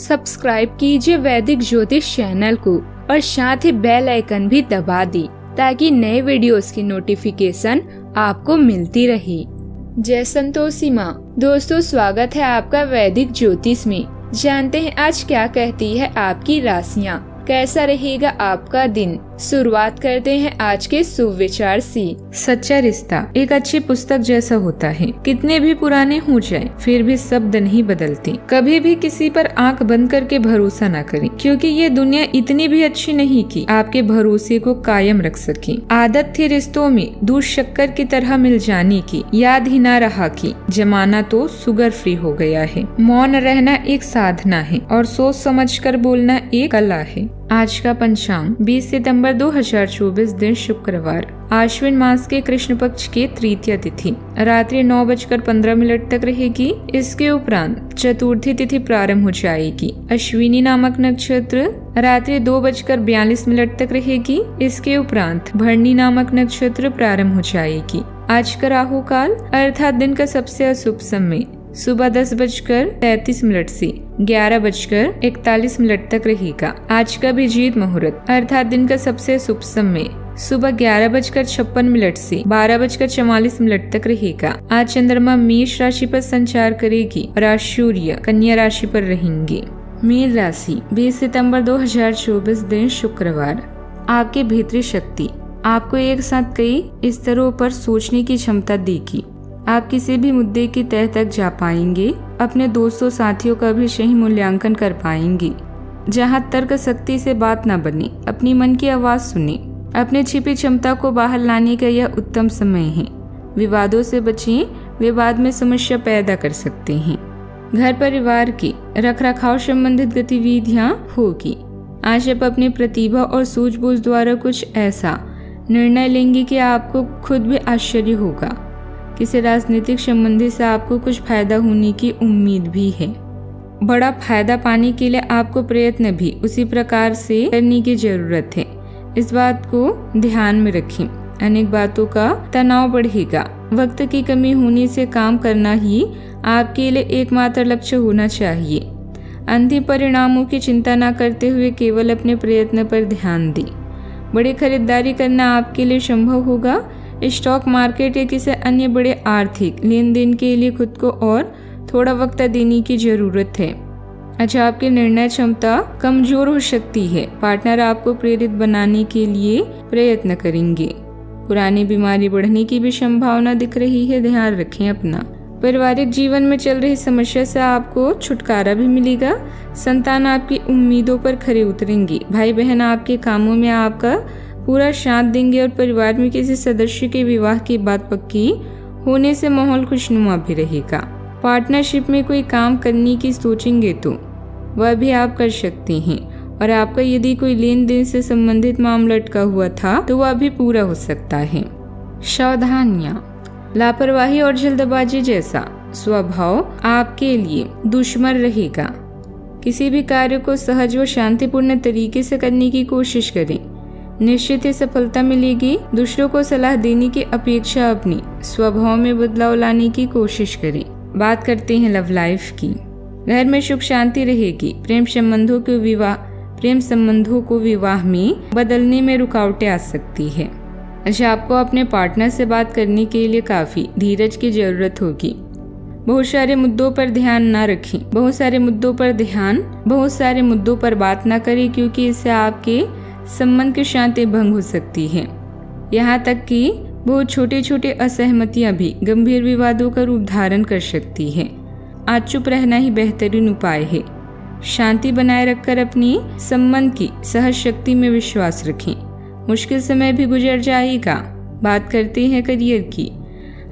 Subscribe कीजिए वैदिक ज्योतिष चैनल को और साथ ही बेल आइकन भी दबा दी ताकि नए वीडियोस की नोटिफिकेशन आपको मिलती रहे। जय संतोषी माँ। दोस्तों, स्वागत है आपका वैदिक ज्योतिष में। जानते हैं आज क्या कहती है आपकी राशियाँ, कैसा रहेगा आपका दिन। शुरुआत करते हैं आज के सुविचार से। सच्चा रिश्ता एक अच्छी पुस्तक जैसा होता है, कितने भी पुराने हो जाए फिर भी शब्द नहीं बदलते। कभी भी किसी पर आंख बंद करके भरोसा ना करें, क्योंकि ये दुनिया इतनी भी अच्छी नहीं कि आपके भरोसे को कायम रख सके। आदत थी रिश्तों में दूध शक्कर की तरह मिल जाने की, याद ही ना रहा कि जमाना तो शुगर फ्री हो गया है। मौन रहना एक साधना है और सोच समझकर बोलना एक कला है। आज का पंचांग 20 सितंबर 2024 दिन शुक्रवार, आश्विन मास के कृष्ण पक्ष के तृतीय तिथि रात्रि 9:15 तक रहेगी। इसके उपरांत चतुर्थी तिथि प्रारंभ हो जाएगी। अश्विनी नामक नक्षत्र रात्रि 2:42 तक रहेगी। इसके उपरांत भरणी नामक नक्षत्र प्रारंभ हो जाएगी। आज का राहु काल अर्थात दिन का सबसे अशुभ समय सुबह 10:33 से 11:41 तक रहेगा। आज का अभिजीत मुहूर्त अर्थात दिन का सबसे शुभ समय सुबह 11:56 से 12:44 तक रहेगा। आज चंद्रमा मेष राशि पर संचार करेगी और आज सूर्य कन्या राशि पर रहेंगे। मीन राशि 20 सितंबर 2024 दिन शुक्रवार। आपकी भीतरी शक्ति आपको एक साथ कई स्तरों पर सोचने की क्षमता देगी। आप किसी भी मुद्दे की तह तक जा पाएंगे। अपने दोस्तों साथियों का भी सही मूल्यांकन कर पाएंगे। जहां तर्क शक्ति से बात न बने, अपनी मन की आवाज़ सुने। अपने छिपी क्षमता को बाहर लाने का यह उत्तम समय है। विवादों से बचें, विवाद में समस्या पैदा कर सकते हैं। घर परिवार के रखरखाव संबंधित गतिविधियाँ होगी। आज आप अपनी प्रतिभा और सूझबूझ द्वारा कुछ ऐसा निर्णय लेंगे कि आपको खुद भी आश्चर्य होगा। किसी राजनीतिक संबंधी से आपको कुछ फायदा होने की उम्मीद भी है। बड़ा फायदा पाने के लिए आपको प्रयत्न भी उसी प्रकार से करने की जरूरत है। इस बात को ध्यान में रखें। अनेक बातों का तनाव बढ़ेगा। वक्त की कमी होने से काम करना ही आपके लिए एकमात्र लक्ष्य होना चाहिए। अंतिम परिणामों की चिंता न करते हुए केवल अपने प्रयत्न पर ध्यान दें। बड़ी खरीदारी करना आपके लिए संभव होगा। स्टॉक मार्केट या किसी अन्य बड़े आर्थिक लेन देन के लिए खुद को और थोड़ा वक्त देने की जरूरत है। अच्छा, आपकी निर्णय क्षमता कमजोर हो सकती है। पार्टनर आपको प्रेरित बनाने के लिए प्रयत्न करेंगे। पुरानी बीमारी बढ़ने की भी संभावना दिख रही है। ध्यान रखें अपना। पारिवारिक जीवन में चल रही समस्या से आपको छुटकारा भी मिलेगा। संतान आपकी उम्मीदों पर खरे उतरेंगी। भाई बहन आपके कामों में आपका पूरा साथ देंगे और परिवार में किसी सदस्य के विवाह की बात पक्की होने से माहौल खुशनुमा भी रहेगा। पार्टनरशिप में कोई काम करने की सोचेंगे तो वह भी आप कर सकते हैं और आपका यदि कोई लेन देन से संबंधित मामला अटका हुआ था तो वह भी पूरा हो सकता है। सावधानियां। लापरवाही और जल्दबाजी जैसा स्वभाव आपके लिए दुश्मन रहेगा। किसी भी कार्य को सहज व शांतिपूर्ण तरीके से करने की कोशिश करें, निश्चित ही सफलता मिलेगी। दूसरों को सलाह देने की अपेक्षा अपनी स्वभाव में बदलाव लाने की कोशिश करें। बात करते हैं लव लाइफ की। घर में सुख शांति रहेगी। प्रेम संबंधों को विवाह में बदलने में रुकावटें आ सकती है। अच्छा, आपको अपने पार्टनर से बात करने के लिए काफी धीरज की जरूरत होगी। बहुत सारे मुद्दों पर बात न करें, क्योंकि इससे आपके संबंध की शांति भंग हो सकती है। यहाँ तक कि बहुत छोटी छोटी असहमतियाँ भी गंभीर विवादों का रूप धारण कर सकती है। आज चुप रहना ही बेहतरीन उपाय है। शांति बनाए रखकर अपनी संबंध की सहज शक्ति में विश्वास रखें। मुश्किल समय भी गुजर जाएगा। बात करते हैं करियर की।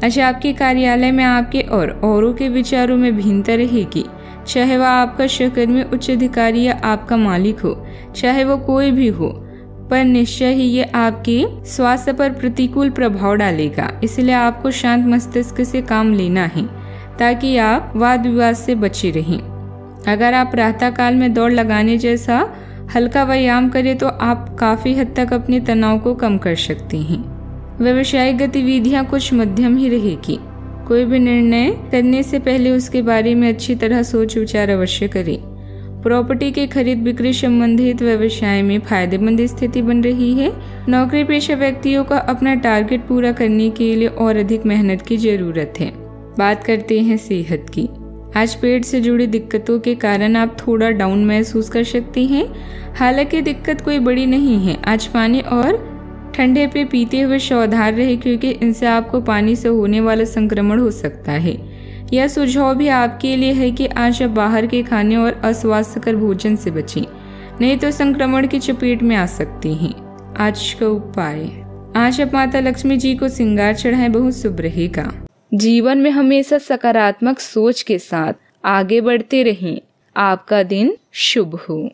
अच्छा, आपके कार्यालय में आपके और औरों के विचारों में भिन्नता रहेगी। चाहे वह आपका सहकर्मी, उच्च अधिकारी या आपका मालिक हो, चाहे वो कोई भी हो, पर निश्चय ही ये आपके स्वास्थ्य पर प्रतिकूल प्रभाव डालेगा। इसलिए आपको शांत मस्तिष्क से काम लेना है ताकि आप वाद विवाद से बचे रहें। अगर आप प्रातः काल में दौड़ लगाने जैसा हल्का व्यायाम करें तो आप काफी हद तक अपने तनाव को कम कर सकते हैं। व्यवसायिक गतिविधियाँ कुछ मध्यम ही रहेगी। कोई भी निर्णय करने से पहले उसके बारे में अच्छी तरह सोच विचार अवश्य करें। प्रॉपर्टी के खरीद बिक्री संबंधित व्यवसाय में फायदेमंद स्थिति बन रही है। नौकरी पेशा व्यक्तियों का अपना टारगेट पूरा करने के लिए और अधिक मेहनत की जरूरत है। बात करते हैं सेहत की। आज पेट से जुड़ी दिक्कतों के कारण आप थोड़ा डाउन महसूस कर सकती हैं, हालांकि दिक्कत कोई बड़ी नहीं है। आज पानी और ठंडे पे पीते हुए सावधान रहे क्योंकि इनसे आपको पानी से होने वाला संक्रमण हो सकता है। यह सुझाव भी आपके लिए है कि आज आप बाहर के खाने और अस्वास्थ्यकर भोजन से बचें, नहीं तो संक्रमण की चपेट में आ सकती हैं। आज का उपाय, आज आप माता लक्ष्मी जी को श्रृंगार चढ़ाएं, बहुत शुभ रहेगा। जीवन में हमेशा सकारात्मक सोच के साथ आगे बढ़ते रहें। आपका दिन शुभ हो।